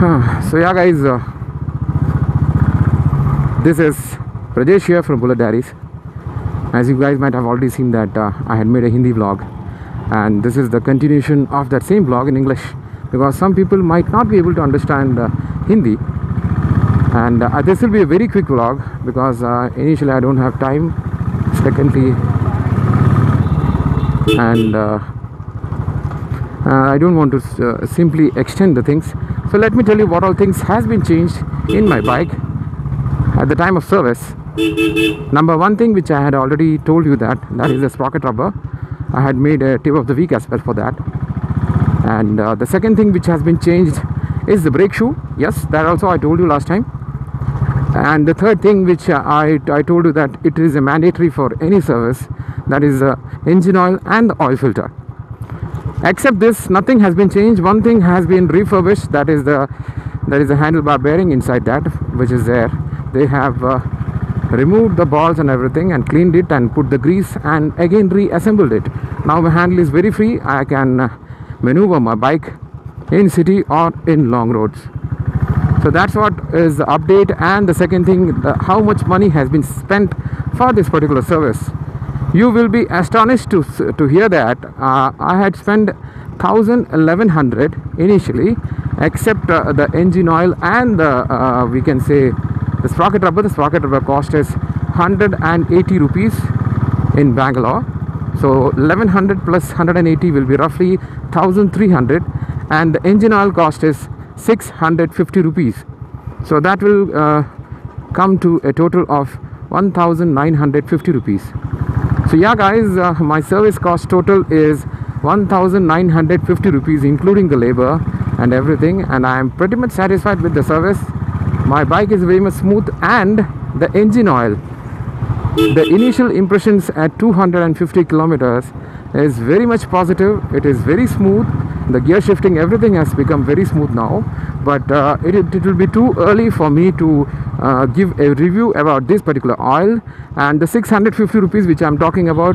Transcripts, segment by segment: So yeah guys, this is Prajesh here from Bullet Diaries. As you guys might have already seen that I had made a Hindi vlog, and this is the continuation of that same vlog in English, because some people might not be able to understand Hindi, and this will be a very quick vlog because initially I don't have time, secondly, and I don't want to simply extend the things. So let me tell you what all things has been changed in my bike at the time of service. Number one thing which I had already told you, that is the sprocket rubber. I had made a tip of the week as well for that. And the second thing which has been changed is the brake shoe. Yes, that also I told you last time. And the third thing which I told you, that it is a mandatory for any service, that is the engine oil and the oil filter. Except this, nothing has been changed. One thing has been refurbished, that is the handlebar bearing inside that, which is there. They have removed the balls and everything and cleaned it and put the grease and again reassembled it. Now my handle is very free. I can maneuver my bike in city or in long roads. So that's what is the update. And the second thing, how much money has been spent for this particular service. You will be astonished to hear that I had spent 1,100 initially, except the engine oil and the we can say the sprocket rubber. The sprocket rubber cost is 180 rupees in Bangalore. So 1,100 plus 180 will be roughly 1,300, and the engine oil cost is 650 rupees. So that will come to a total of 1,950 rupees. So yeah guys, my service cost total is 1,950 rupees including the labor and everything, and I am pretty much satisfied with the service. My bike is very much smooth, and the engine oil, the initial impressions at 250 kilometers is very much positive. It is very smooth. The gear shifting, everything has become very smooth now, but it will be too early for me to give a review about this particular oil. And the 650 rupees which I'm talking about,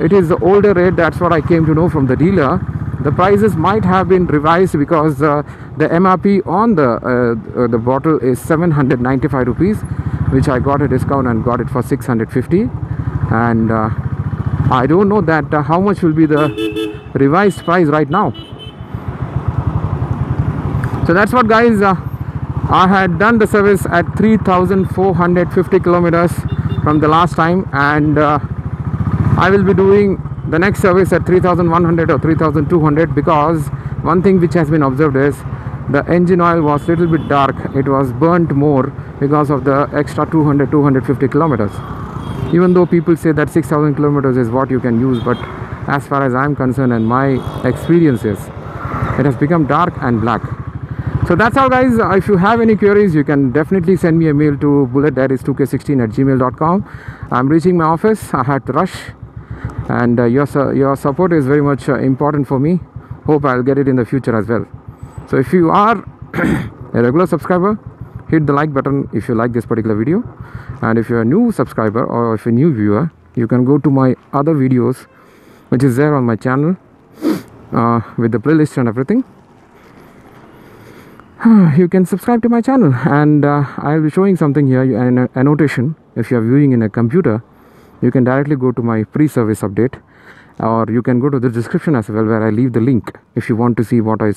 it is the older rate. That's what I came to know from the dealer. The prices might have been revised because the MRP on the bottle is 795 rupees, which I got a discount and got it for 650. And I don't know that how much will be the revised price right now. So that's what guys, I had done the service at 3,450 kilometers from the last time, and I will be doing the next service at 3,100 or 3,200, because one thing which has been observed is the engine oil was little bit dark. It was burnt more because of the extra 200-250 kilometers. Even though people say that 6,000 kilometers is what you can use, but as far as I'm concerned and my experience is, it has become dark and black. So that's all guys. If you have any queries, you can definitely send me a mail to bulletdiaries2k16@gmail.com. I'm reaching my office. I had to rush, and your support is very much important for me. Hope I'll get it in the future as well. So if you are a regular subscriber, hit the like button if you like this particular video. And if you're a new subscriber or if you're a new viewer, you can go to my other videos which is there on my channel with the playlist and everything. You can subscribe to my channel, and I'll be showing something here, an annotation. If you are viewing in a computer, you can directly go to my pre-service update, or you can go to the description as well, where I leave the link if you want to see what I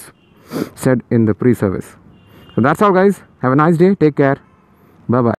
said in the pre-service. So that's all guys. Have a nice day. Take care. Bye bye.